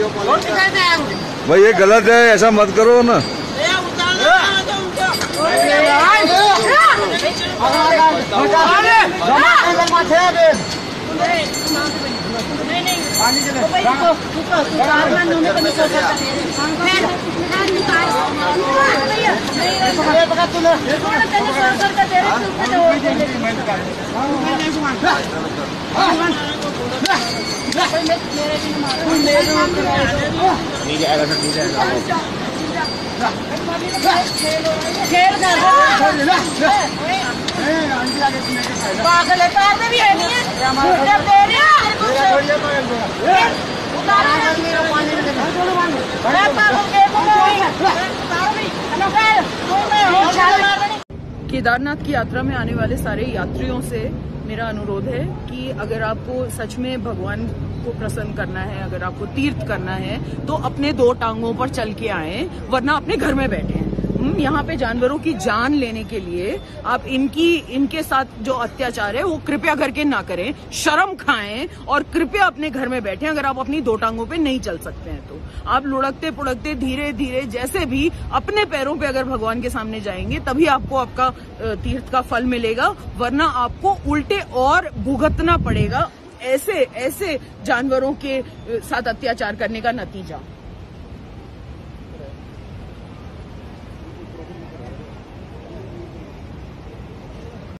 भाई ये गलत है, ऐसा मत करो ना। केदारनाथ की यात्रा में आने वाले सारे यात्रियों से मेरा अनुरोध है कि अगर आपको सच में भगवान को प्रसन्न करना है, अगर आपको तीर्थ करना है, तो अपने दो टांगों पर चल के आए, वरना अपने घर में बैठे हैं। यहाँ पे जानवरों की जान लेने के लिए आप इनके साथ जो अत्याचार है वो कृपया करके ना करें, शर्म खाएं और कृपया अपने घर में बैठें। अगर आप अपनी दो टांगों पे नहीं चल सकते हैं तो आप लुढ़कते पुढ़कते धीरे धीरे जैसे भी अपने पैरों पे अगर भगवान के सामने जाएंगे तभी आपको आपका तीर्थ का फल मिलेगा, वरना आपको उल्टे और भुगतना पड़ेगा ऐसे जानवरों के साथ अत्याचार करने का नतीजा।